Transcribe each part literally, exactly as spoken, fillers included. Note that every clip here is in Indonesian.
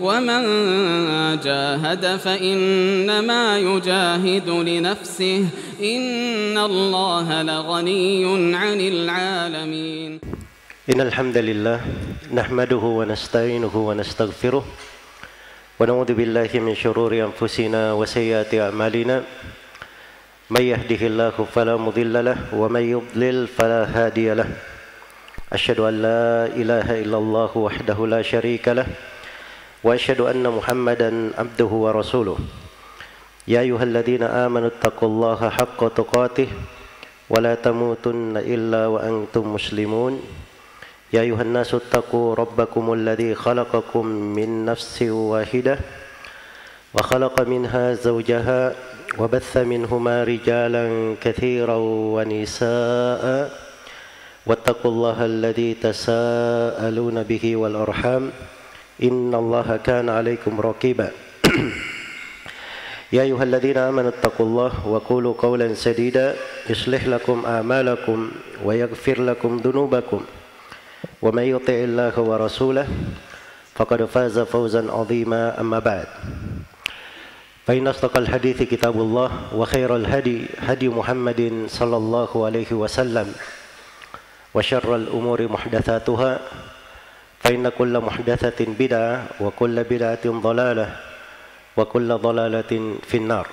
ومن جاهد فإنما يجاهد لنفسه إن الله لغني عن العالمين إن الحمد لله نحمده ونستعينه ونستغفره ونعوذ بالله من شرور أنفسنا وسيئات أعمالنا من يهده الله فلا مضل له ومن يضلل فلا هادي له أشهد أن لا إله إلا الله وحده لا شريك له وأشهد أن محمدا عبده ورسوله يا أيها الذين آمنوا اتقوا الله حق تقاته ولا تموتن إلا وأنتم مسلمون يا أيها الناس اتقوا ربكم الذي خلقكم من نفس واحدة وخلق منها زوجها وبث منهما رجالا كثيرا ونساء واتقوا الله الذي تساءلون به والأرحام إن الله كان عليكم رقيبا يا أيها الذين آمنوا اتقوا الله وقولوا قولا سديدا يصلح لكم أعمالكم ويغفر لكم ذنوبكم ومن يطع الله ورسوله فقد فاز فوزا عظيما أما بعد فإن أصدق الحديث كتاب الله وخير الهدي هدي محمد صلى الله عليه وسلم وشر الأمور محدثاتها فإن كل محدثة بدعة وكل بدعة ضلالة وكل ضلالة في النار.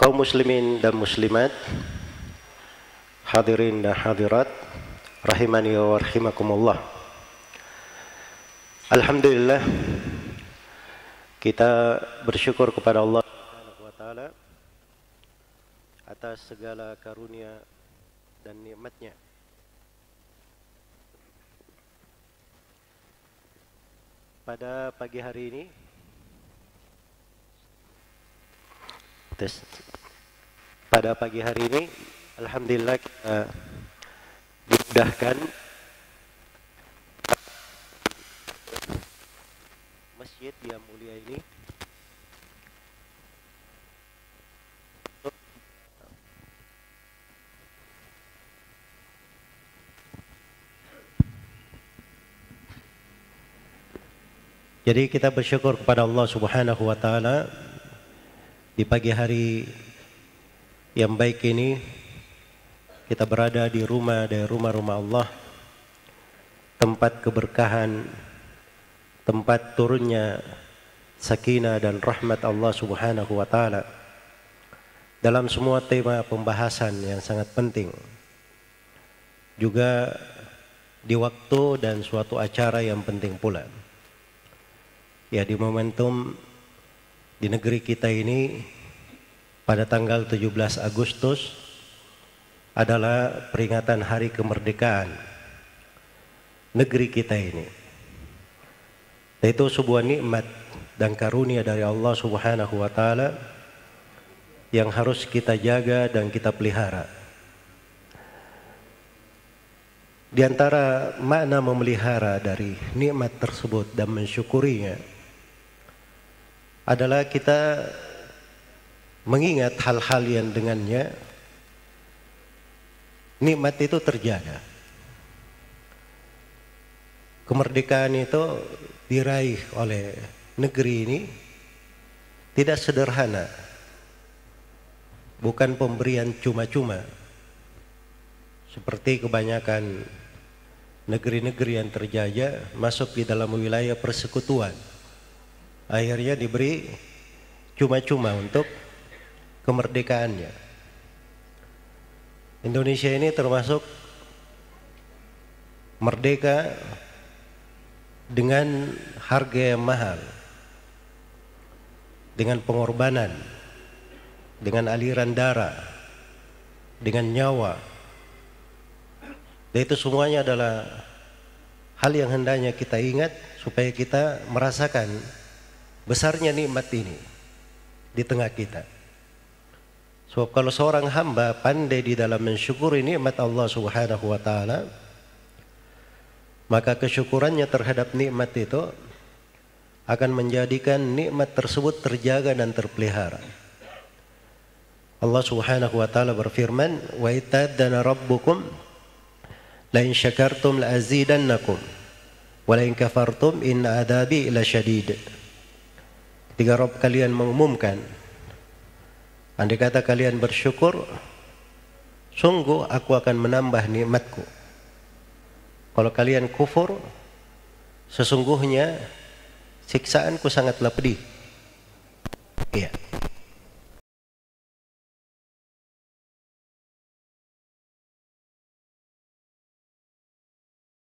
Kaum muslimin dan muslimat, hadirin dan hadirat, rahimani wa rahimakumullah. Alhamdulillah, kita bersyukur kepada Allah Subhanahu wa taala atas segala karunia dan nikmatnya. Pada pagi hari ini pada pagi hari ini alhamdulillah kita dimudahkan masjid yang mulia ini . Jadi kita bersyukur kepada Allah Subhanahu wa taala di pagi hari yang baik ini kita berada di rumah dari rumah-rumah Allah, tempat keberkahan, tempat turunnya sakinah dan rahmat Allah Subhanahu wa taala dalam semua tema pembahasan yang sangat penting, juga di waktu dan suatu acara yang penting pula. Ya, di momentum di negeri kita ini pada tanggal tujuh belas Agustus adalah peringatan hari kemerdekaan negeri kita ini. Itu sebuah nikmat dan karunia dari Allah Subhanahu wa taala yang harus kita jaga dan kita pelihara. Di antara makna memelihara dari nikmat tersebut dan mensyukurinya adalah kita mengingat hal-hal yang dengannya nikmat itu terjaga. Kemerdekaan itu diraih oleh negeri ini tidak sederhana, bukan pemberian cuma-cuma seperti kebanyakan negeri-negeri yang terjajah masuk di dalam wilayah persekutuan. Akhirnya diberi cuma-cuma untuk kemerdekaannya. Indonesia ini termasuk merdeka dengan harga yang mahal, dengan pengorbanan, dengan aliran darah, dengan nyawa. Dan itu semuanya adalah hal yang hendaknya kita ingat supaya kita merasakan besarnya nikmat ini di tengah kita. Sebab kalau seorang hamba pandai di dalam mensyukuri nikmat Allah Subhanahu wa taala, maka kesyukurannya terhadap nikmat itu akan menjadikan nikmat tersebut terjaga dan terpelihara. Allah Subhanahu wa taala berfirman, "Wa itadana rabbukum la in syakartum la azidannakum Wala in kafartum in adabi ila syadid. Ketika Rabb kalian mengumumkan, andai kata kalian bersyukur, sungguh aku akan menambah nikmatku. Kalau kalian kufur, sesungguhnya siksaanku sangatlah pedih. Iya.